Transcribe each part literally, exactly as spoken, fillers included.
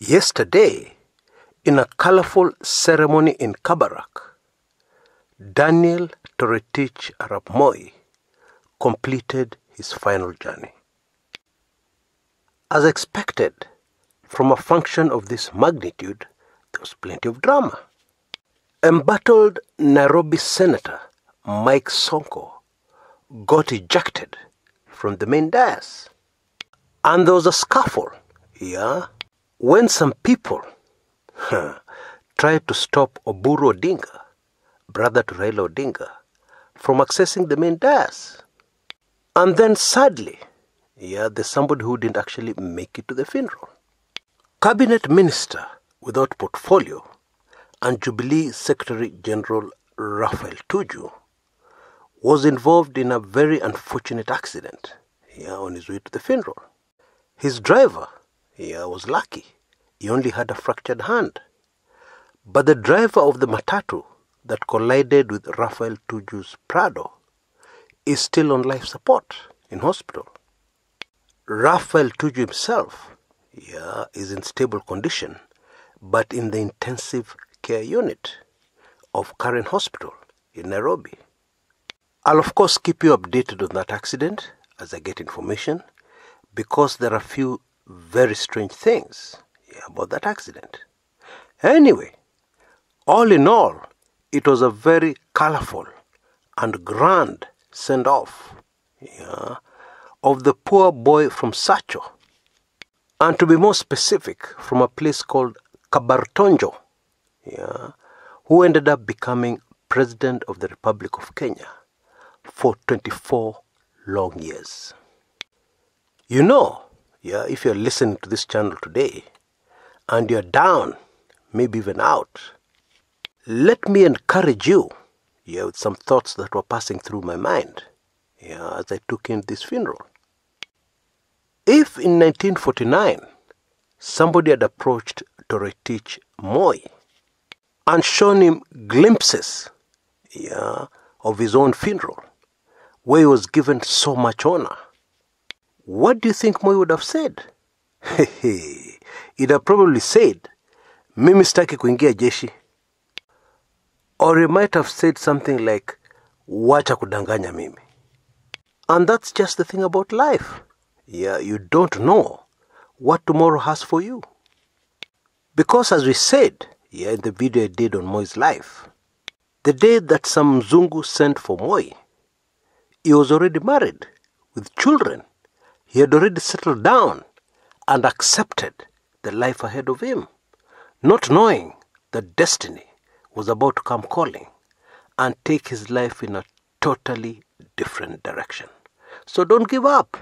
Yesterday, in a colorful ceremony in Kabarak, Daniel Toritich Arap Moi completed his final journey. As expected, from a function of this magnitude, there was plenty of drama. Embattled Nairobi Senator Mike Sonko got ejected from the main dais. And there was a scuffle, yeah, when some people huh, tried to stop Oburu Odinga, brother to Raila Odinga, from accessing the main dais. And then sadly, yeah, there's somebody who didn't actually make it to the funeral. Cabinet Minister without portfolio and Jubilee Secretary General Raphael Tuju was involved in a very unfortunate accident yeah, on his way to the funeral. His driver yeah, was lucky. He only had a fractured hand. But the driver of the matatu that collided with Raphael Tuju's Prado is still on life support in hospital. Raphael Tuju himself yeah, is in stable condition, but in the intensive care unit of Karen Hospital in Nairobi. I'll of course keep you updated on that accident as I get information, because there are a few very strange things yeah, about that accident. Anyway, all in all, it was a very colorful and grand send-off yeah, of the poor boy from Sacho, and to be more specific, from a place called Kabartonjo, yeah, who ended up becoming President of the Republic of Kenya for twenty-four long years. You know, yeah, if you're listening to this channel today and you're down, maybe even out, let me encourage you yeah, with some thoughts that were passing through my mind yeah, as I took in this funeral. If in nineteen forty-nine, somebody had approached Toritich Moi and shown him glimpses yeah, of his own funeral, where he was given so much honor, what do you think Moi would have said? He'd have probably said, "Mimi sitaki kuingia jeshi." Or he might have said something like, "Wacha kudanganya mimi." And that's just the thing about life. Yeah, you don't know what tomorrow has for you. Because as we said, yeah, in the video I did on Moi's life, the day that some Mzungu sent for Moi, he was already married with children. He had already settled down and accepted the life ahead of him, not knowing that destiny was about to come calling and take his life in a totally different direction. So don't give up.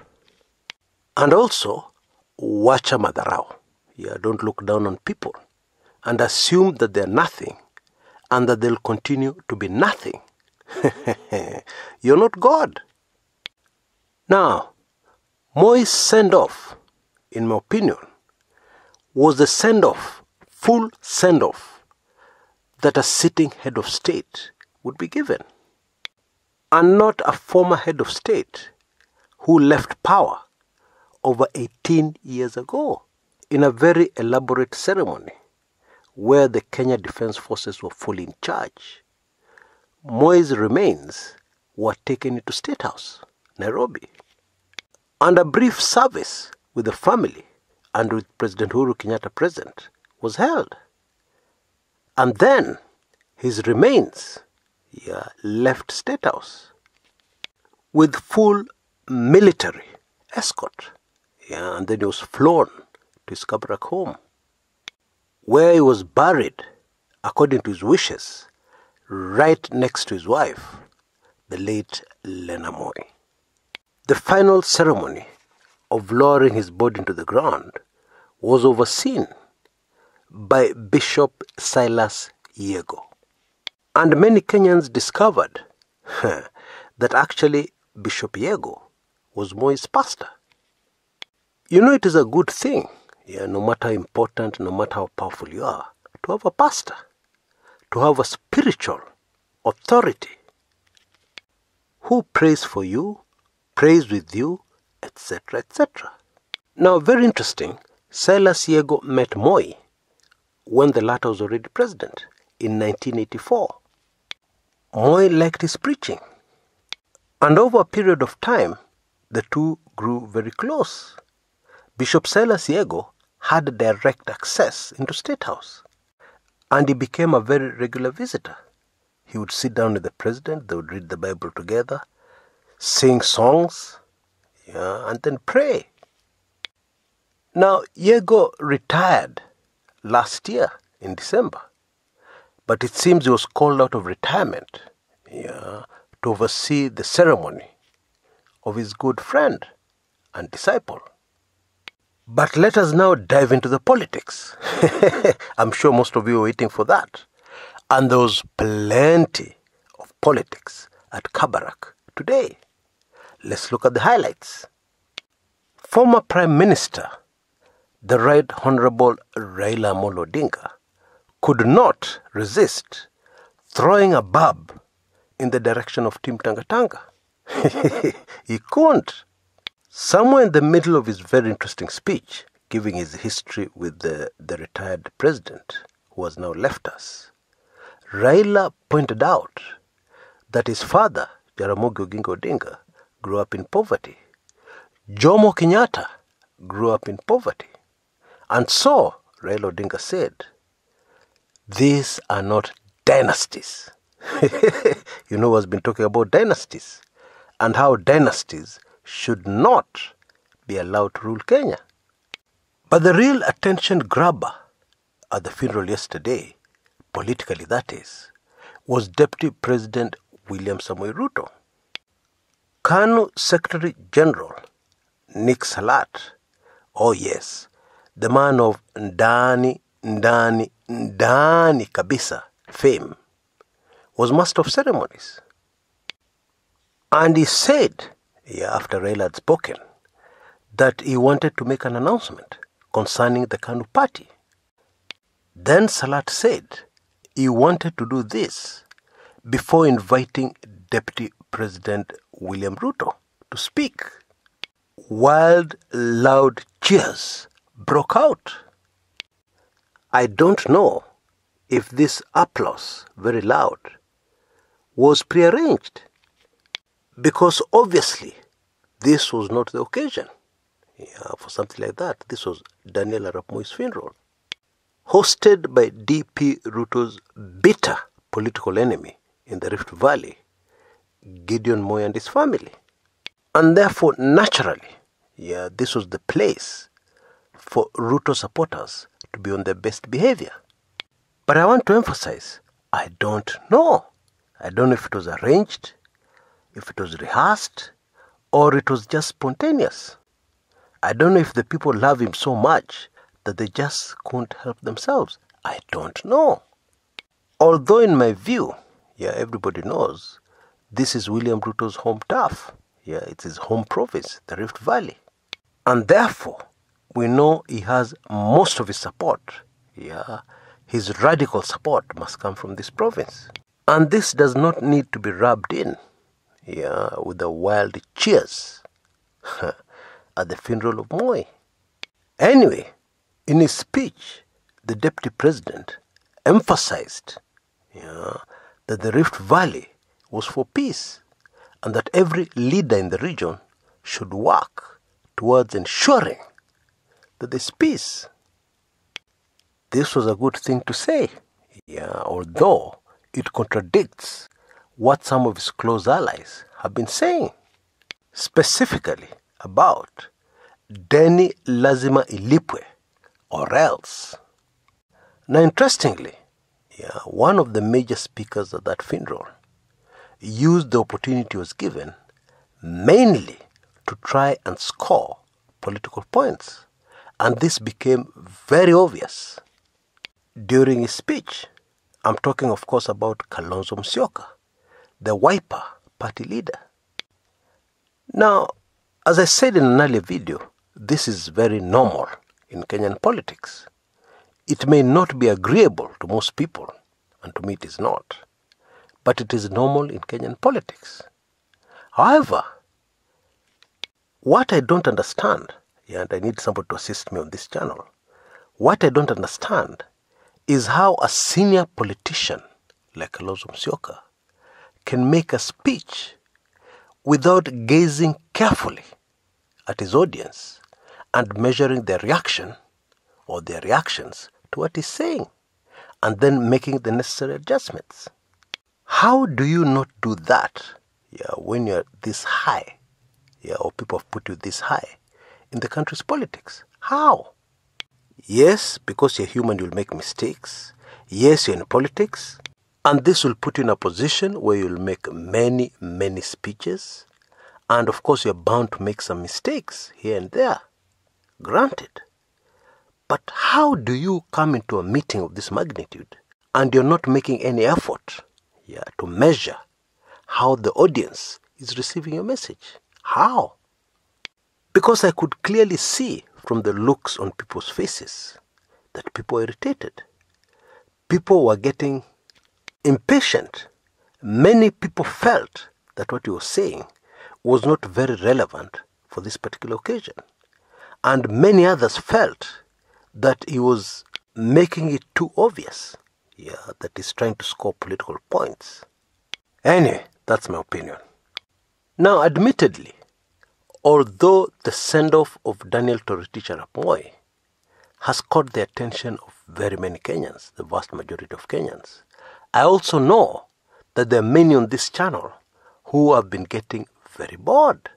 And also, wacha madharau. Yeah, don't look down on people and assume that they're nothing and that they'll continue to be nothing. You're not God. Now, Moi's send-off, in my opinion, was the send-off, full send-off, that a sitting head of state would be given, and not a former head of state who left power over eighteen years ago in a very elaborate ceremony where the Kenya Defense Forces were fully in charge. Moi's remains were taken into State House, Nairobi, and a brief service with the family and with President Uhuru Kenyatta present was held. And then his remains yeah, left State House with full military escort. Yeah, and then he was flown to his Kabarak home, where he was buried, according to his wishes, right next to his wife, the late Lena Moi. The final ceremony of lowering his body into the ground was overseen by Bishop Silas Yego. And many Kenyans discovered that actually Bishop Yego was Moi's pastor. You know, it is a good thing, yeah, no matter how important, no matter how powerful you are, to have a pastor, to have a spiritual authority who prays for you, prays with you, et cetera, et cetera. Now, very interesting, Silas Yego met Moi when the latter was already president in nineteen eighty-four. Moi liked his preaching, and over a period of time, the two grew very close. Bishop Silas Yego had direct access into State House, and he became a very regular visitor. He would sit down with the president, they would read the Bible together, sing songs, yeah, and then pray. Now, Yego retired last year in December, but it seems he was called out of retirement yeah, to oversee the ceremony of his good friend and disciple. But let us now dive into the politics. I'm sure most of you are waiting for that. And there was plenty of politics at Kabarak today. Let's look at the highlights. Former Prime Minister, the Right Honorable Raila Odinga, could not resist throwing a barb in the direction of Team Tangatanga. He couldn't. Somewhere in the middle of his very interesting speech, giving his history with the, the retired president who has now left us, Raila pointed out that his father, Jaramogi Oginga Odinga, grew up in poverty. Jomo Kenyatta grew up in poverty. And so, Raila Odinga said, these are not dynasties. You know, who's been talking about dynasties and how dynasties should not be allowed to rule Kenya. But the real attention grabber at the funeral yesterday, politically that is, was Deputy President William Samoei Ruto. KANU Secretary General Nick Salat, oh yes, the man of Ndani, Ndani, Ndani Kabisa fame, was master of ceremonies. And he said, yeah, after Raila had spoken, that he wanted to make an announcement concerning the KANU party. Then Salat said he wanted to do this before inviting Deputy President William Ruto to speak. Wild, loud cheers broke out. I don't know if this applause, very loud, was prearranged, because obviously this was not the occasion yeah, for something like that. This was Daniel Arap Moi's funeral, hosted by D P Ruto's bitter political enemy in the Rift Valley, Gideon Moy and his family. And therefore, naturally, yeah, this was the place for Ruto supporters to be on their best behavior. But I want to emphasize, I don't know. I don't know if it was arranged, if it was rehearsed, or it was just spontaneous. I don't know if the people love him so much that they just couldn't help themselves. I don't know. Although in my view, yeah, everybody knows, this is William Ruto's home turf. Yeah, it's his home province, the Rift Valley. And therefore, we know he has most of his support. Yeah, his radical support must come from this province. And this does not need to be rubbed in yeah, with the wild cheers at the funeral of Moi. Anyway, in his speech, the Deputy President emphasized yeah, that the Rift Valley was for peace and that every leader in the region should work towards ensuring that there's peace. This was a good thing to say, yeah, although it contradicts what some of his close allies have been saying, specifically about Deni Lazima Ilipwe, or else. Now, interestingly, yeah, one of the major speakers at that funeral used the opportunity he was given mainly to try and score political points, and this became very obvious during his speech. I'm talking, of course, about Kalonzo Musyoka, the Wiper party leader. Now, as I said in an earlier video, this is very normal in Kenyan politics. It may not be agreeable to most people, and to me it is not, but it is normal in Kenyan politics. However, what I don't understand and I need somebody to assist me on this channel. What I don't understand is how a senior politician like Kalonzo Musyoka can make a speech without gazing carefully at his audience and measuring their reaction or their reactions to what he's saying, and then making the necessary adjustments. How do you not do that yeah, when you're this high, yeah, or people have put you this high in the country's politics? How? Yes, because you're human, you'll make mistakes. Yes, you're in politics. And this will put you in a position where you'll make many, many speeches. And of course, you're bound to make some mistakes here and there. Granted. But how do you come into a meeting of this magnitude and you're not making any effort yeah, to measure how the audience is receiving your message? How? Because I could clearly see from the looks on people's faces that people were irritated. People were getting impatient. Many people felt that what you were saying was not very relevant for this particular occasion. And many others felt that he was making it too obvious, yeah, that he's trying to score political points. Anyway, that's my opinion. Now, admittedly, although the send-off of Daniel Toritich Arap Moi has caught the attention of very many Kenyans, the vast majority of Kenyans, I also know that there are many on this channel who have been getting very bored.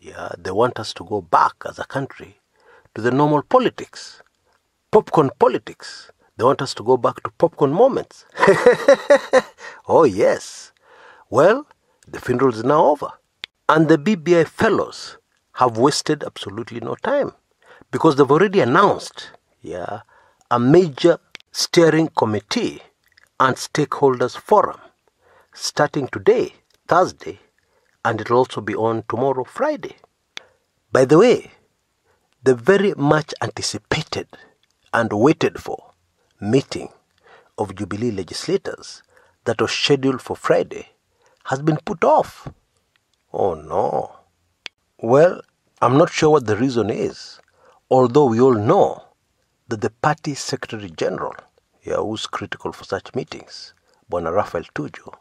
Yeah, they want us to go back as a country to the normal politics, popcorn politics. They want us to go back to popcorn moments. Oh yes. Well, the funeral is now over. And the B B I fellows have wasted absolutely no time, because they've already announced yeah, a major steering committee and stakeholders forum starting today, Thursday, and it will also be on tomorrow, Friday. By the way, the very much anticipated and waited for meeting of Jubilee legislators that was scheduled for Friday has been put off. Oh no. Well, I'm not sure what the reason is, although we all know that the party secretary general, yeah, who's critical for such meetings, Bwana Raphael Tuju,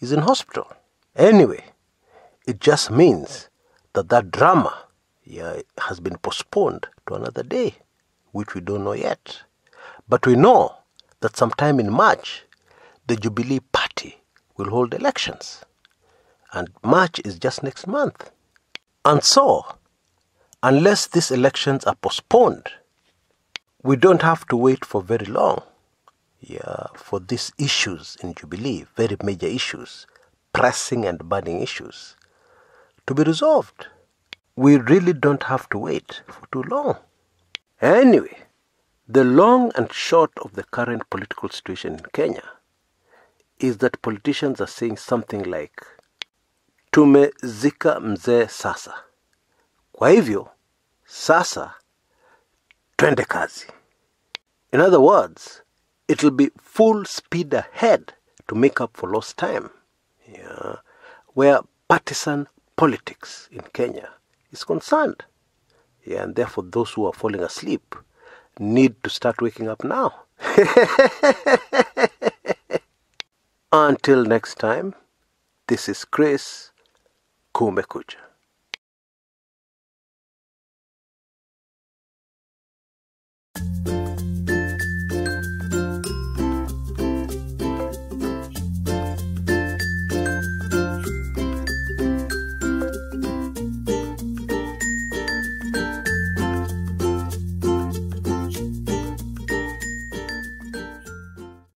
is in hospital. Anyway, it just means that that drama yeah, has been postponed to another day, which we don't know yet. But we know that sometime in March, the Jubilee Party will hold elections. And March is just next month. And so, unless these elections are postponed, we don't have to wait for very long yeah, for these issues in Jubilee, very major issues, pressing and burning issues, to be resolved. We really don't have to wait for too long. Anyway, the long and short of the current political situation in Kenya is that politicians are saying something like, tumezika mzee sasa, kwa hivyo sasa twende kazi. In other words, it will be full speed ahead to make up for lost time, yeah, where partisan politics in Kenya is concerned. Yeah, and therefore those who are falling asleep need to start waking up now. Until next time, this is Chris Kumekucha.